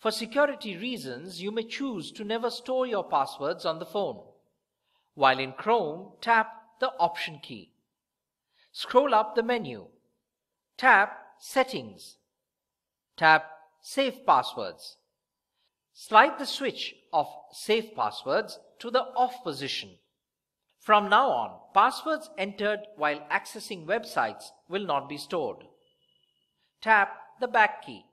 For security reasons, you may choose to never store your passwords on the phone. While in Chrome, tap the Option key. Scroll up the menu. Tap Settings. Tap Save Passwords. Slide the switch of Save Passwords to the Off position. From now on, passwords entered while accessing websites will not be stored. Tap the Back key.